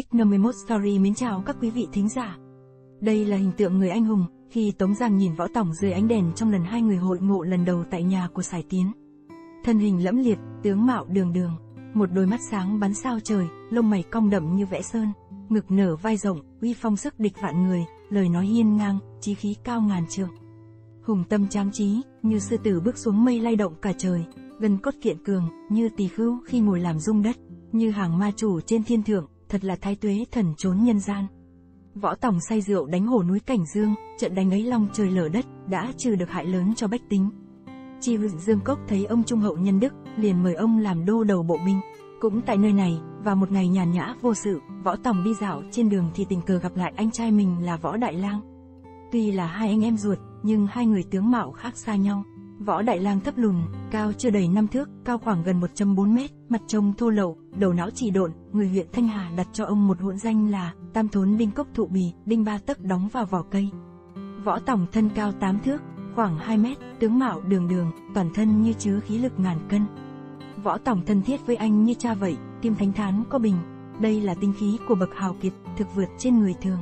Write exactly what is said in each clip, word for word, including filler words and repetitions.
ích năm mươi mốt Story mến chào các quý vị thính giả. Đây là hình tượng người anh hùng, khi Tống Giang nhìn Võ Tòng dưới ánh đèn trong lần hai người hội ngộ lần đầu tại nhà của Sải Tiến. Thân hình lẫm liệt, tướng mạo đường đường, một đôi mắt sáng bắn sao trời, lông mày cong đậm như vẽ sơn, ngực nở vai rộng, uy phong sức địch vạn người, lời nói hiên ngang, chí khí cao ngàn trượng. Hùng tâm tráng trí, như sư tử bước xuống mây lay động cả trời, gần cốt kiện cường, như tỳ khưu khi ngồi làm rung đất, như hàng ma chủ trên thiên thượng, thật là thái tuế thần trốn nhân gian. Võ Tòng say rượu đánh hổ núi Cảnh Dương, trận đánh ấy long trời lở đất, đã trừ được hại lớn cho bách tính. Chi huyện Dương Cốc thấy ông trung hậu nhân đức, liền mời ông làm đô đầu bộ binh. Cũng tại nơi này, vào một ngày nhàn nhã vô sự, Võ Tòng đi dạo trên đường thì tình cờ gặp lại anh trai mình là Võ Đại Lang. Tuy là hai anh em ruột, nhưng hai người tướng mạo khác xa nhau. Võ Đại Lang thấp lùn, cao chưa đầy năm thước, cao khoảng gần một trăm bốn mét, mặt trông thô lậu, đầu não chỉ độn. Người huyện Thanh Hà đặt cho ông một hỗn danh là Tam Thốn Đinh Cốc Thụ Bì, đinh ba tấc đóng vào vỏ cây. Võ Tòng thân cao tám thước, khoảng hai mét, tướng mạo đường đường, toàn thân như chứa khí lực ngàn cân. Võ Tòng thân thiết với anh như cha vậy, Kim Thánh Thán có bình, đây là tinh khí của bậc hào kiệt, thực vượt trên người thường.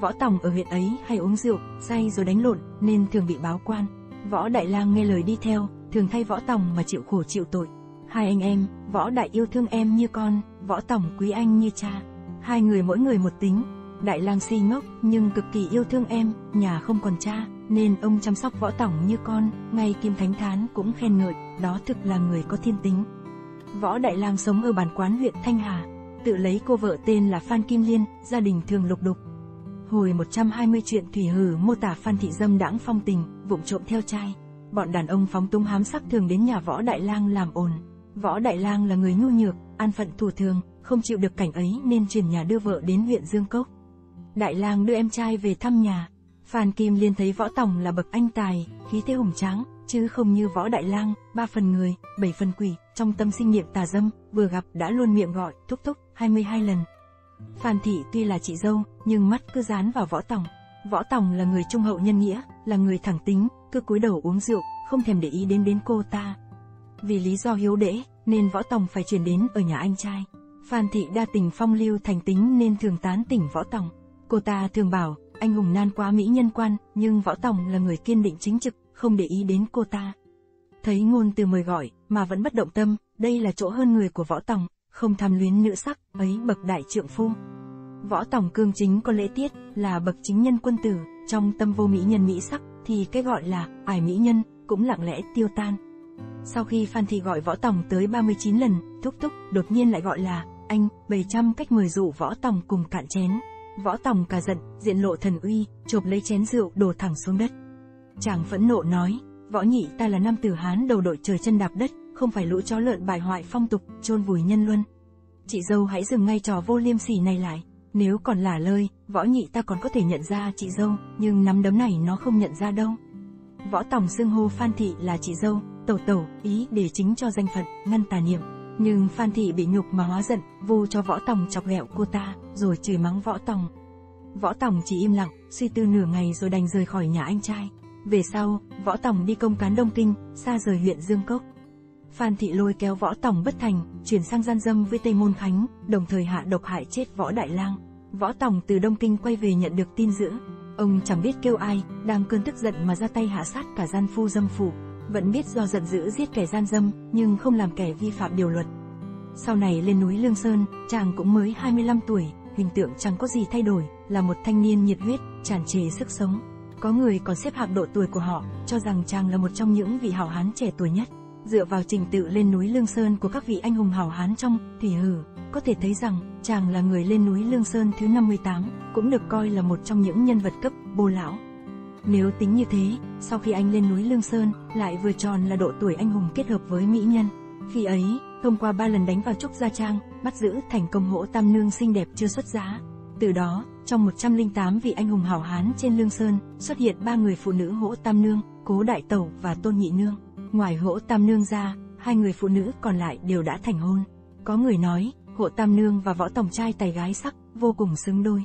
Võ Tòng ở huyện ấy hay uống rượu, say rồi đánh lộn, nên thường bị báo quan. Võ Đại Lang nghe lời đi theo, thường thay Võ Tòng mà chịu khổ chịu tội. Hai anh em, Võ Đại yêu thương em như con, Võ Tòng quý anh như cha. Hai người mỗi người một tính. Đại Lang si ngốc, nhưng cực kỳ yêu thương em, nhà không còn cha, nên ông chăm sóc Võ Tòng như con, ngay Kim Thánh Thán cũng khen ngợi, đó thực là người có thiên tính. Võ Đại Lang sống ở bản quán huyện Thanh Hà, tự lấy cô vợ tên là Phan Kim Liên, gia đình thường lục đục. Hồi một trăm hai mươi chuyện Thủy Hử mô tả Phan Thị Dâm đãng phong tình, vụng trộm theo trai. Bọn đàn ông phóng túng hám sắc thường đến nhà Võ Đại Lang làm ồn. Võ Đại Lang là người nhu nhược, an phận thủ thường, không chịu được cảnh ấy nên chuyển nhà đưa vợ đến huyện Dương Cốc. Đại Lang đưa em trai về thăm nhà. Phan Kim Liên thấy Võ Tòng là bậc anh tài, khí thế hùng tráng, chứ không như Võ Đại Lang, ba phần người, bảy phần quỷ, trong tâm sinh niệm tà dâm, vừa gặp đã luôn miệng gọi thúc thúc hai mươi hai lần. Phan Thị tuy là chị dâu, nhưng mắt cứ dán vào Võ Tòng. Võ Tòng là người trung hậu nhân nghĩa, là người thẳng tính, cứ cúi đầu uống rượu, không thèm để ý đến đến cô ta. Vì lý do hiếu đễ, nên Võ Tòng phải chuyển đến ở nhà anh trai. Phan Thị đa tình phong lưu thành tính nên thường tán tỉnh Võ Tòng. Cô ta thường bảo, anh hùng nan quá mỹ nhân quan, nhưng Võ Tòng là người kiên định chính trực, không để ý đến cô ta. Thấy ngôn từ mời gọi, mà vẫn bất động tâm, đây là chỗ hơn người của Võ Tòng, không tham luyến nữ sắc, ấy bậc đại trượng phu. Võ Tòng cương chính có lễ tiết, là bậc chính nhân quân tử, trong tâm vô mỹ nhân mỹ sắc, thì cái gọi là ải mỹ nhân cũng lặng lẽ tiêu tan. Sau khi Phan Thị gọi Võ Tòng tới ba mươi chín lần, thúc thúc, đột nhiên lại gọi là anh, bày trăm cách mời dụ Võ Tòng cùng cạn chén. Võ Tòng cả giận, diện lộ thần uy, chộp lấy chén rượu đổ thẳng xuống đất. Chàng phẫn nộ nói, Võ nhị ta là nam tử Hán đầu đội trời chân đạp đất, không phải lũ chó lợn bại hoại phong tục, chôn vùi nhân luân. Chị dâu hãy dừng ngay trò vô liêm sỉ này lại. Nếu còn lả lơi, Võ nhị ta còn có thể nhận ra chị dâu, nhưng nắm đấm này nó không nhận ra đâu. Võ Tòng xưng hô Phan Thị là chị dâu, tẩu tẩu, ý để chính cho danh phận, ngăn tà niệm. Nhưng Phan Thị bị nhục mà hóa giận, vu cho Võ Tòng chọc ghẹo cô ta, rồi chửi mắng Võ Tòng. Võ Tòng chỉ im lặng, suy tư nửa ngày rồi đành rời khỏi nhà anh trai. Về sau, Võ Tòng đi công cán Đông Kinh, xa rời huyện Dương Cốc. Phan Thị lôi kéo Võ Tòng bất thành, chuyển sang gian dâm với Tây Môn Khánh, đồng thời hạ độc hại chết Võ Đại Lang. Võ Tòng từ Đông Kinh quay về nhận được tin dữ. Ông chẳng biết kêu ai, đang cơn tức giận mà ra tay hạ sát cả gian phu dâm phụ. Vẫn biết do giận dữ giết kẻ gian dâm, nhưng không làm kẻ vi phạm điều luật. Sau này lên núi Lương Sơn, chàng cũng mới hai mươi lăm tuổi, hình tượng chẳng có gì thay đổi, là một thanh niên nhiệt huyết, tràn trề sức sống. Có người còn xếp hạng độ tuổi của họ, cho rằng chàng là một trong những vị hảo hán trẻ tuổi nhất. Dựa vào trình tự lên núi Lương Sơn của các vị anh hùng hảo hán trong Thủy Hử, có thể thấy rằng chàng là người lên núi Lương Sơn thứ năm mươi tám, cũng được coi là một trong những nhân vật cấp bô lão. Nếu tính như thế, sau khi anh lên núi Lương Sơn, lại vừa tròn là độ tuổi anh hùng kết hợp với mỹ nhân. Khi ấy, thông qua ba lần đánh vào Trúc Gia Trang, bắt giữ thành công Hỗ Tam Nương xinh đẹp chưa xuất giá. Từ đó, trong một trăm lẻ tám vị anh hùng hảo hán trên Lương Sơn, xuất hiện ba người phụ nữ Hỗ Tam Nương, Cố Đại Tẩu và Tôn Nhị Nương. Ngoài Hỗ Tam Nương ra, hai người phụ nữ còn lại đều đã thành hôn. Có người nói, Hỗ Tam Nương và Võ Tòng trai tài gái sắc, vô cùng xứng đôi.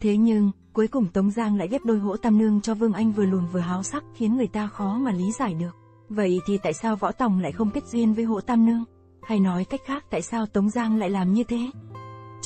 Thế nhưng, cuối cùng Tống Giang lại ghép đôi Hỗ Tam Nương cho Vương Anh vừa lùn vừa háo sắc, khiến người ta khó mà lý giải được. Vậy thì tại sao Võ Tòng lại không kết duyên với Hỗ Tam Nương? Hay nói cách khác, tại sao Tống Giang lại làm như thế?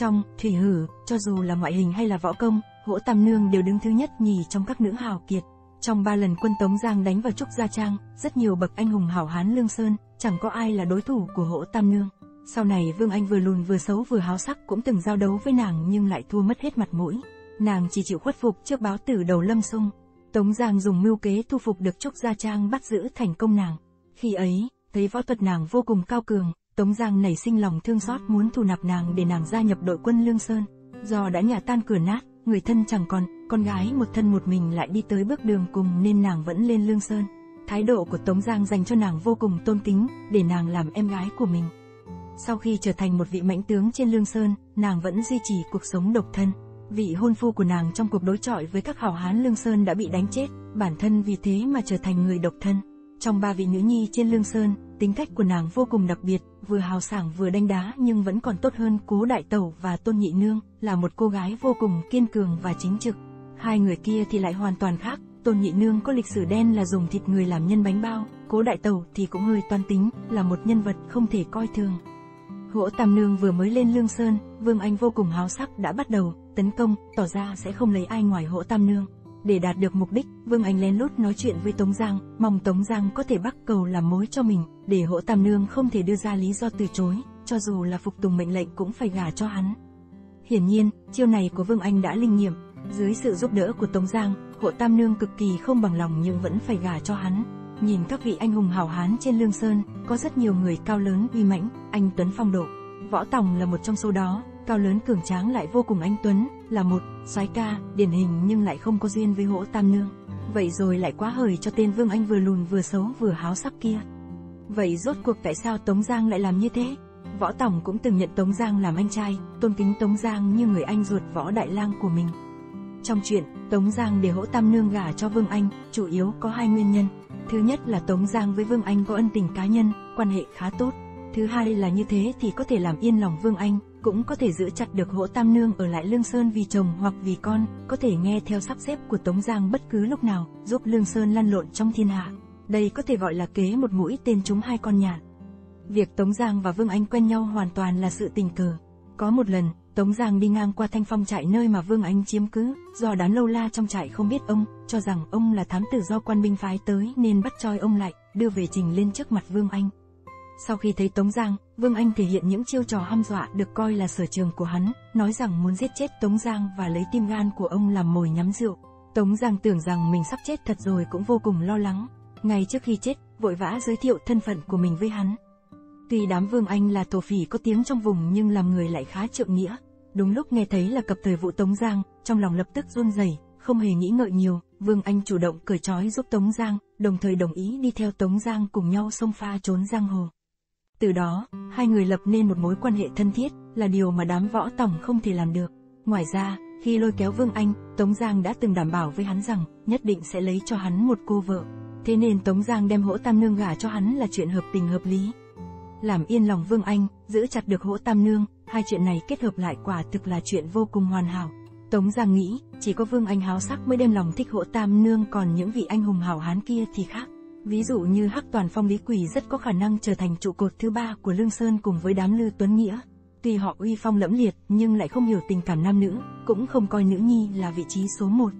trong Thủy Hử, cho dù là ngoại hình hay là võ công, Hỗ Tam Nương đều đứng thứ nhất nhì trong các nữ hào kiệt. Trong ba lần quân Tống Giang đánh vào Trúc Gia Trang, rất nhiều bậc anh hùng hảo hán Lương Sơn, chẳng có ai là đối thủ của Hỗ Tam Nương. Sau này Vương Anh vừa lùn vừa xấu vừa háo sắc cũng từng giao đấu với nàng nhưng lại thua mất hết mặt mũi. Nàng chỉ chịu khuất phục trước báo tử đầu Lâm Xung. Tống Giang dùng mưu kế thu phục được Trúc Gia Trang, bắt giữ thành công nàng. Khi ấy, thấy võ thuật nàng vô cùng cao cường, Tống Giang nảy sinh lòng thương xót muốn thu nạp nàng để nàng gia nhập đội quân Lương Sơn. Do đã nhà tan cửa nát, người thân chẳng còn, con gái một thân một mình lại đi tới bước đường cùng nên nàng vẫn lên Lương Sơn. Thái độ của Tống Giang dành cho nàng vô cùng tôn kính, để nàng làm em gái của mình. Sau khi trở thành một vị mãnh tướng trên Lương Sơn, nàng vẫn duy trì cuộc sống độc thân. Vị hôn phu của nàng trong cuộc đối chọi với các hảo hán Lương Sơn đã bị đánh chết, bản thân vì thế mà trở thành người độc thân. Trong ba vị nữ nhi trên Lương Sơn, tính cách của nàng vô cùng đặc biệt, vừa hào sảng vừa đanh đá nhưng vẫn còn tốt hơn Cố Đại Tẩu và Tôn Nhị Nương, là một cô gái vô cùng kiên cường và chính trực. Hai người kia thì lại hoàn toàn khác, Tôn Nhị Nương có lịch sử đen là dùng thịt người làm nhân bánh bao, Cố Đại Tẩu thì cũng hơi toan tính, là một nhân vật không thể coi thường. Hỗ Tam Nương vừa mới lên Lương Sơn, Vương Anh vô cùng háo sắc đã bắt đầu tấn công, tỏ ra sẽ không lấy ai ngoài Hỗ Tam Nương. Để đạt được mục đích, Vương Anh lén lút nói chuyện với Tống Giang, mong Tống Giang có thể bắt cầu làm mối cho mình, để Hỗ Tam Nương không thể đưa ra lý do từ chối, cho dù là phục tùng mệnh lệnh cũng phải gả cho hắn. Hiển nhiên, chiêu này của Vương Anh đã linh nghiệm. Dưới sự giúp đỡ của Tống Giang, Hỗ Tam Nương cực kỳ không bằng lòng nhưng vẫn phải gả cho hắn. Nhìn các vị anh hùng hảo hán trên Lương Sơn, có rất nhiều người cao lớn uy mãnh, anh tuấn phong độ. Võ Tòng là một trong số đó, cao lớn cường tráng lại vô cùng anh tuấn, là một soái ca điển hình nhưng lại không có duyên với Hỗ Tam Nương. Vậy rồi lại quá hời cho tên Vương Anh vừa lùn vừa xấu vừa háo sắc kia. Vậy rốt cuộc tại sao Tống Giang lại làm như thế? Võ Tòng cũng từng nhận Tống Giang làm anh trai, tôn kính Tống Giang như người anh ruột Võ Đại Lang của mình. Trong chuyện, Tống Giang để Hỗ Tam Nương gả cho Vương Anh, chủ yếu có hai nguyên nhân. Thứ nhất là Tống Giang với Vương Anh có ân tình cá nhân, quan hệ khá tốt. Thứ hai là như thế thì có thể làm yên lòng Vương Anh, cũng có thể giữ chặt được Hỗ Tam Nương ở lại Lương Sơn vì chồng hoặc vì con, có thể nghe theo sắp xếp của Tống Giang bất cứ lúc nào, giúp Lương Sơn lăn lộn trong thiên hạ. Đây có thể gọi là kế một mũi tên trúng hai con nhạn. Việc Tống Giang và Vương Anh quen nhau hoàn toàn là sự tình cờ. Có một lần, Tống Giang đi ngang qua Thanh Phong trại nơi mà Vương Anh chiếm cứ, do đám lâu la trong trại không biết ông, cho rằng ông là thám tử do quan binh phái tới nên bắt trói ông lại, đưa về trình lên trước mặt Vương Anh. Sau khi thấy Tống Giang, Vương Anh thể hiện những chiêu trò hăm dọa được coi là sở trường của hắn, nói rằng muốn giết chết Tống Giang và lấy tim gan của ông làm mồi nhắm rượu. Tống Giang tưởng rằng mình sắp chết thật rồi cũng vô cùng lo lắng. Ngay trước khi chết, vội vã giới thiệu thân phận của mình với hắn. Tuy đám Vương Anh là thổ phỉ có tiếng trong vùng nhưng làm người lại khá trượng nghĩa. Đúng lúc nghe thấy là cập thời vụ Tống Giang, trong lòng lập tức run rẩy, không hề nghĩ ngợi nhiều, Vương Anh chủ động cởi trói giúp Tống Giang, đồng thời đồng ý đi theo Tống Giang cùng nhau xông pha trốn giang hồ. Từ đó, hai người lập nên một mối quan hệ thân thiết, là điều mà đám Võ Tòng không thể làm được. Ngoài ra, khi lôi kéo Vương Anh, Tống Giang đã từng đảm bảo với hắn rằng nhất định sẽ lấy cho hắn một cô vợ. Thế nên Tống Giang đem Hỗ Tam Nương gả cho hắn là chuyện hợp tình hợp lý. Làm yên lòng Vương Anh, giữ chặt được Hỗ Tam Nương, hai chuyện này kết hợp lại quả thực là chuyện vô cùng hoàn hảo. Tống Giang nghĩ, chỉ có Vương Anh háo sắc mới đem lòng thích Hỗ Tam Nương, còn những vị anh hùng hảo hán kia thì khác. Ví dụ như Hắc Toàn Phong Lý Quỳ rất có khả năng trở thành trụ cột thứ ba của Lương Sơn cùng với đám Lư Tuấn Nghĩa. Tuy họ uy phong lẫm liệt nhưng lại không hiểu tình cảm nam nữ, cũng không coi nữ nhi là vị trí số một.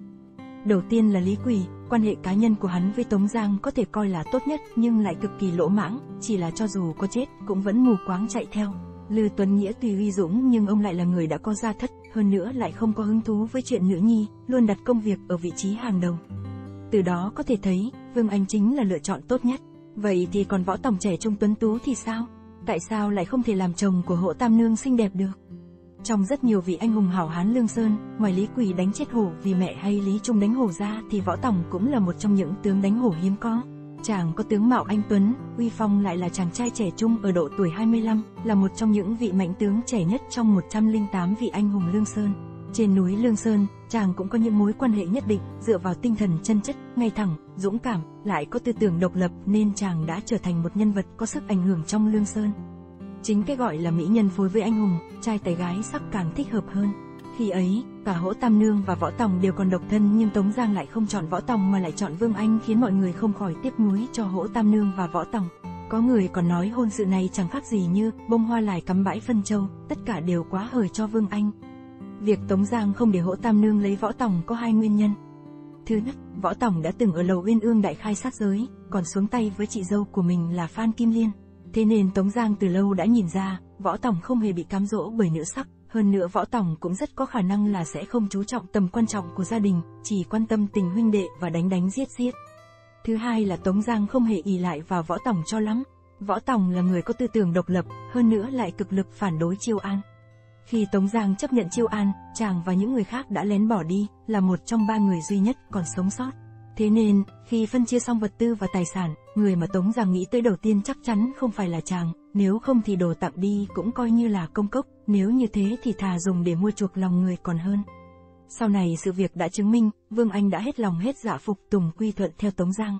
Đầu tiên là Lý Quỳ, quan hệ cá nhân của hắn với Tống Giang có thể coi là tốt nhất nhưng lại cực kỳ lỗ mãng, chỉ là cho dù có chết cũng vẫn mù quáng chạy theo. Lư Tuấn Nghĩa tuy uy dũng nhưng ông lại là người đã có gia thất, hơn nữa lại không có hứng thú với chuyện nữ nhi, luôn đặt công việc ở vị trí hàng đầu. Từ đó có thể thấy, Vương Anh chính là lựa chọn tốt nhất. Vậy thì còn Võ Tòng trẻ trung tuấn tú thì sao? Tại sao lại không thể làm chồng của Hỗ Tam Nương xinh đẹp được? Trong rất nhiều vị anh hùng hảo hán Lương Sơn, ngoài Lý Quỳ đánh chết hổ vì mẹ hay Lý Trung đánh hổ ra thì Võ Tòng cũng là một trong những tướng đánh hổ hiếm có. Chàng có tướng mạo anh tuấn, uy phong, lại là chàng trai trẻ trung ở độ tuổi hai mươi lăm, là một trong những vị mãnh tướng trẻ nhất trong một trăm lẻ tám vị anh hùng Lương Sơn. Trên núi Lương Sơn, chàng cũng có những mối quan hệ nhất định, dựa vào tinh thần chân chất, ngay thẳng, dũng cảm, lại có tư tưởng độc lập nên chàng đã trở thành một nhân vật có sức ảnh hưởng trong Lương Sơn. Chính cái gọi là mỹ nhân phối với anh hùng, trai tài gái sắc càng thích hợp hơn. Khi ấy, cả Hỗ Tam Nương và Võ Tòng đều còn độc thân nhưng Tống Giang lại không chọn Võ Tòng mà lại chọn Vương Anh, khiến mọi người không khỏi tiếc nuối cho Hỗ Tam Nương và Võ Tòng. Có người còn nói hôn sự này chẳng khác gì như bông hoa lại cắm bãi phân châu, tất cả đều quá hời cho Vương Anh. Việc Tống Giang không để Hỗ Tam Nương lấy Võ Tòng có hai nguyên nhân. Thứ nhất, Võ Tòng đã từng ở Lầu Uyên Ương đại khai sát giới, còn xuống tay với chị dâu của mình là Phan Kim Liên. Thế nên Tống Giang từ lâu đã nhìn ra, Võ Tòng không hề bị cám dỗ bởi nữ sắc, hơn nữa Võ Tòng cũng rất có khả năng là sẽ không chú trọng tầm quan trọng của gia đình, chỉ quan tâm tình huynh đệ và đánh đánh giết giết. Thứ hai là Tống Giang không hề ỷ lại vào Võ Tòng cho lắm. Võ Tòng là người có tư tưởng độc lập, hơn nữa lại cực lực phản đối Chiêu An. Khi Tống Giang chấp nhận Chiêu An, chàng và những người khác đã lén bỏ đi, là một trong ba người duy nhất còn sống sót. Thế nên, khi phân chia xong vật tư và tài sản, người mà Tống Giang nghĩ tới đầu tiên chắc chắn không phải là chàng, nếu không thì đồ tặng đi cũng coi như là công cốc, nếu như thế thì thà dùng để mua chuộc lòng người còn hơn. Sau này sự việc đã chứng minh, Vương Anh đã hết lòng hết dạ phục tùng quy thuận theo Tống Giang.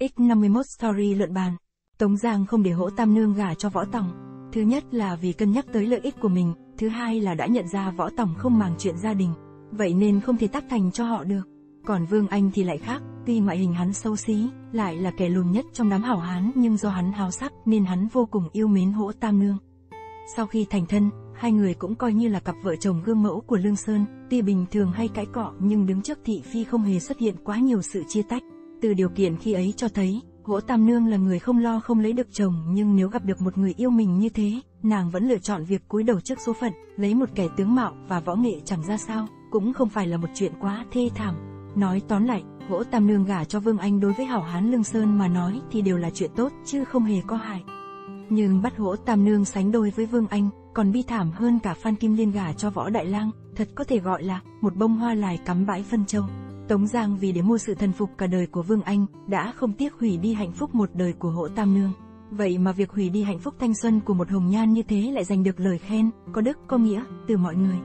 X năm mươi mốt Story luận bàn, Tống Giang không để Hỗ Tam Nương gả cho Võ Tòng. Thứ nhất là vì cân nhắc tới lợi ích của mình, thứ hai là đã nhận ra Võ Tòng không màng chuyện gia đình, vậy nên không thể tác thành cho họ được. Còn Vương Anh thì lại khác, tuy ngoại hình hắn xấu xí, lại là kẻ lùn nhất trong đám hảo hán, nhưng do hắn háo sắc nên hắn vô cùng yêu mến Hỗ Tam Nương. Sau khi thành thân, hai người cũng coi như là cặp vợ chồng gương mẫu của Lương Sơn, tuy bình thường hay cãi cọ nhưng đứng trước thị phi không hề xuất hiện quá nhiều sự chia tách. Từ điều kiện khi ấy cho thấy, Hỗ Tam Nương là người không lo không lấy được chồng, nhưng nếu gặp được một người yêu mình như thế, nàng vẫn lựa chọn việc cúi đầu trước số phận, lấy một kẻ tướng mạo và võ nghệ chẳng ra sao, cũng không phải là một chuyện quá thê thảm. Nói tóm lại, Hỗ Tam Nương gả cho Vương Anh đối với hảo hán Lương Sơn mà nói thì đều là chuyện tốt chứ không hề có hại. Nhưng bắt Hỗ Tam Nương sánh đôi với Vương Anh, còn bi thảm hơn cả Phan Kim Liên gả cho Võ Đại Lang, thật có thể gọi là một bông hoa lài cắm bãi phân châu. Tống Giang vì để mua sự thần phục cả đời của Vương Anh, đã không tiếc hủy đi hạnh phúc một đời của Hỗ Tam Nương. Vậy mà việc hủy đi hạnh phúc thanh xuân của một hồng nhan như thế lại giành được lời khen, có đức có nghĩa, từ mọi người.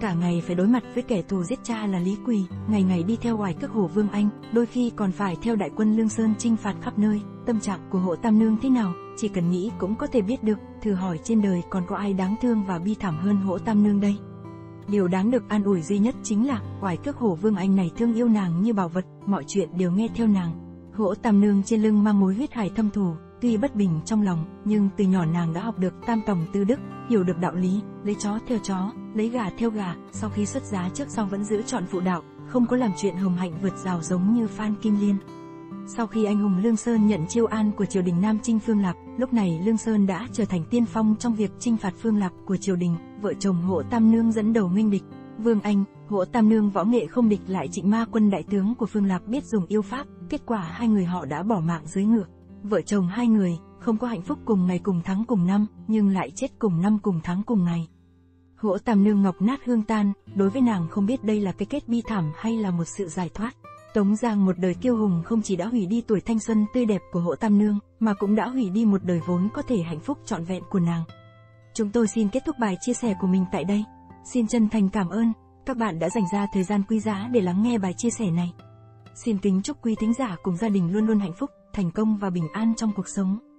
Cả ngày phải đối mặt với kẻ thù giết cha là Lý Quỳ, ngày ngày đi theo oải cước hổ Vương Anh, đôi khi còn phải theo đại quân Lương Sơn chinh phạt khắp nơi. Tâm trạng của Hỗ Tam Nương thế nào, chỉ cần nghĩ cũng có thể biết được, thử hỏi trên đời còn có ai đáng thương và bi thảm hơn Hỗ Tam Nương đây. Điều đáng được an ủi duy nhất chính là, oải cước hổ Vương Anh này thương yêu nàng như bảo vật, mọi chuyện đều nghe theo nàng. Hỗ Tam Nương trên lưng mang mối huyết hải thâm thù, tuy bất bình trong lòng, nhưng từ nhỏ nàng đã học được tam tòng tư đức, hiểu được đạo lý, lấy chó theo chó, lấy gà theo gà, sau khi xuất giá trước sau vẫn giữ trọn phụ đạo, không có làm chuyện hồng hạnh vượt rào giống như Phan Kim Liên. Sau khi anh hùng Lương Sơn nhận Chiêu An của triều đình Nam Chinh Phương Lạp, lúc này Lương Sơn đã trở thành tiên phong trong việc chinh phạt Phương Lạp của triều đình, vợ chồng Hỗ Tam Nương dẫn đầu nghênh địch. Vương Anh, Hỗ Tam Nương võ nghệ không địch lại Trịnh Ma quân đại tướng của Phương Lạp biết dùng yêu pháp, kết quả hai người họ đã bỏ mạng dưới ngựa. Vợ chồng hai người, không có hạnh phúc cùng ngày cùng tháng cùng năm, nhưng lại chết cùng năm cùng tháng cùng ngày. Hỗ Tam Nương ngọc nát hương tan, đối với nàng không biết đây là cái kết bi thảm hay là một sự giải thoát. Tống Giang một đời kiêu hùng không chỉ đã hủy đi tuổi thanh xuân tươi đẹp của Hỗ Tam Nương, mà cũng đã hủy đi một đời vốn có thể hạnh phúc trọn vẹn của nàng. Chúng tôi xin kết thúc bài chia sẻ của mình tại đây. Xin chân thành cảm ơn các bạn đã dành ra thời gian quý giá để lắng nghe bài chia sẻ này. Xin kính chúc quý thính giả cùng gia đình luôn luôn hạnh phúc, thành công và bình an trong cuộc sống.